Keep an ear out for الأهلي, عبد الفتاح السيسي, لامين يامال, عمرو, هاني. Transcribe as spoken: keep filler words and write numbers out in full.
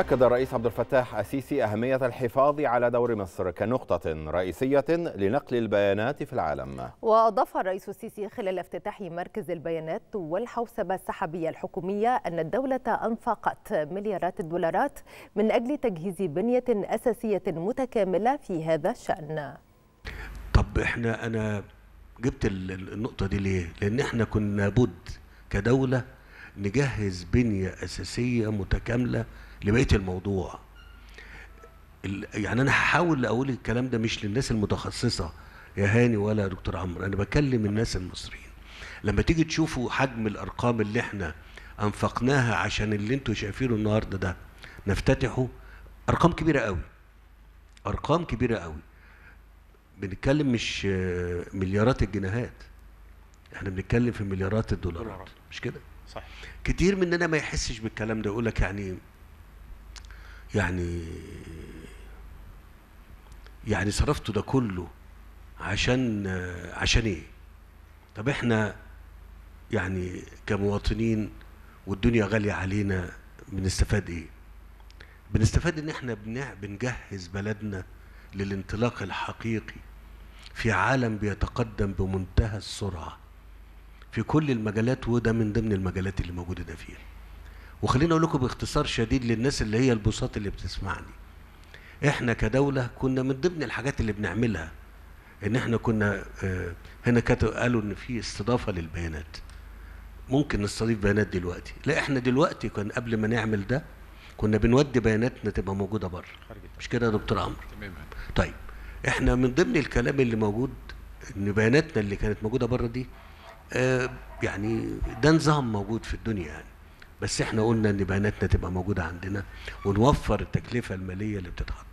أكد الرئيس عبد الفتاح السيسي أهمية الحفاظ على دور مصر كنقطة رئيسية لنقل البيانات في العالم. وأضاف الرئيس السيسي خلال افتتاح مركز البيانات والحوسبة السحابية الحكومية أن الدولة أنفقت مليارات الدولارات من أجل تجهيز بنية أساسية متكاملة في هذا الشأن. طب إحنا أنا جبت النقطة دي ليه؟ لأن إحنا كنا بد كدولة نجهز بنية أساسية متكاملة لبقية الموضوع. يعني أنا هحاول أقول الكلام ده مش للناس المتخصصة يا هاني ولا دكتور عمرو، أنا بكلم الناس المصريين. لما تيجي تشوفوا حجم الأرقام اللي إحنا أنفقناها عشان اللي أنتوا شايفينه النهارده ده نفتتحه، أرقام كبيرة قوي. أرقام كبيرة قوي. بنتكلم مش مليارات الجنيهات. إحنا بنتكلم في مليارات الدولارات، مش كده؟ صح. كتير مننا ما يحسش بالكلام ده، يقول لك يعني يعني يعني صرفته ده كله عشان عشان ايه؟ طب احنا يعني كمواطنين والدنيا غاليه علينا بنستفاد ايه؟ بنستفاد ان احنا بنجهز بلدنا للانطلاق الحقيقي في عالم بيتقدم بمنتهى السرعه في كل المجالات، وده من ضمن المجالات اللي موجوده ده فيها. وخليني اقول لكم باختصار شديد للناس اللي هي البساط اللي بتسمعني، احنا كدوله كنا من ضمن الحاجات اللي بنعملها ان احنا كنا هنا قالوا ان في استضافه للبيانات، ممكن نستضيف بيانات دلوقتي. لا احنا دلوقتي كان قبل ما نعمل ده كنا بنودي بياناتنا تبقى موجوده بره، مش كده يا دكتور عمرو؟ تمام. طيب احنا من ضمن الكلام اللي موجود ان بياناتنا اللي كانت موجوده بره دي آه يعني ده نظام موجود في الدنيا يعني، بس احنا قلنا ان بياناتنا تبقى موجوده عندنا ونوفر التكلفه الماليه اللي بتتحط.